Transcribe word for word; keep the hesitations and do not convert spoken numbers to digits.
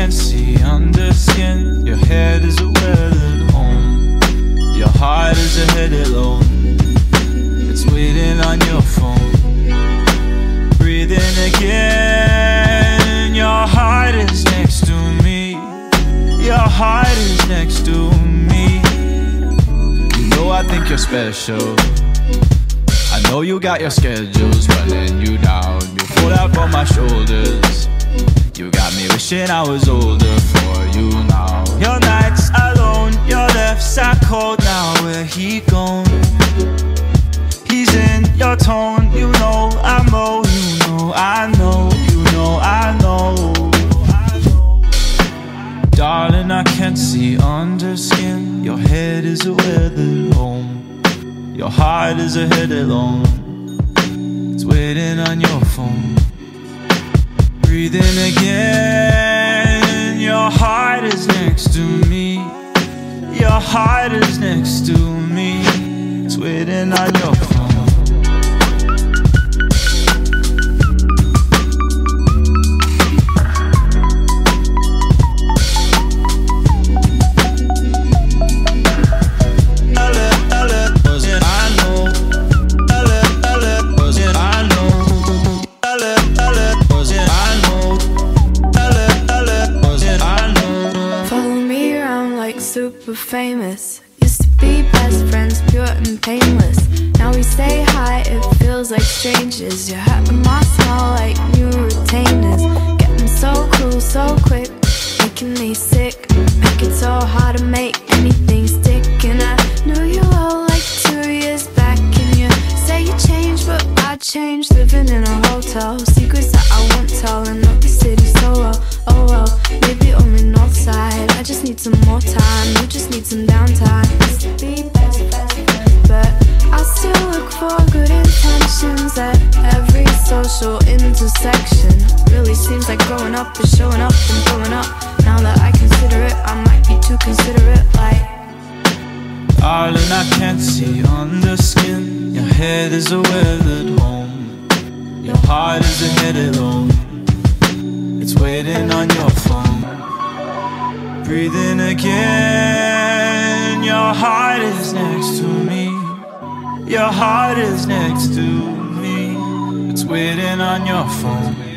can't see under skin. Your head is a wedded home. Your heart is a headed load. It's waiting on your phone. Breathing again. Your heart is next to me. Your heart is next to me. You know I think you're special. I know you got your schedules running you down. You pulled out on my shoulders. You got me wishing I was older for you now. Your nights alone, your left side cold. Now where he gone? He's in your tone. You know I know, you know I know, you know I know. Darling, I can't see under skin. Your head is a weathered home. Your heart is a headed long. It's waiting on your phone. Breathing again. Your heart is next to me. Your heart is next to me. It's waiting on your phone. Super famous, used to be best friends, pure and painless. Now we say hi, it feels like strangers. You're hurting my smile like new retainers. Getting so cruel, so quick, making me sick. Make it so hard to make anything stick. And I knew you all like two years back. And you say you changed, but I changed. Living in a hotel, secrets that I won't tell. And love the city so well, oh well. Maybe only north side. I just need some more time, you just need some downtime. Used to be best, best, best, but I still look for good intentions at every social intersection. Really seems like growing up is showing up and growing up. Now that I consider it, I might be too considerate, like. Darling, I can't see under skin. Your head is a weathered home. Your heart is a headed home. It's waiting on your phone. Breathing again. Your heart is next to me. Your heart is next to me. It's waiting on your phone.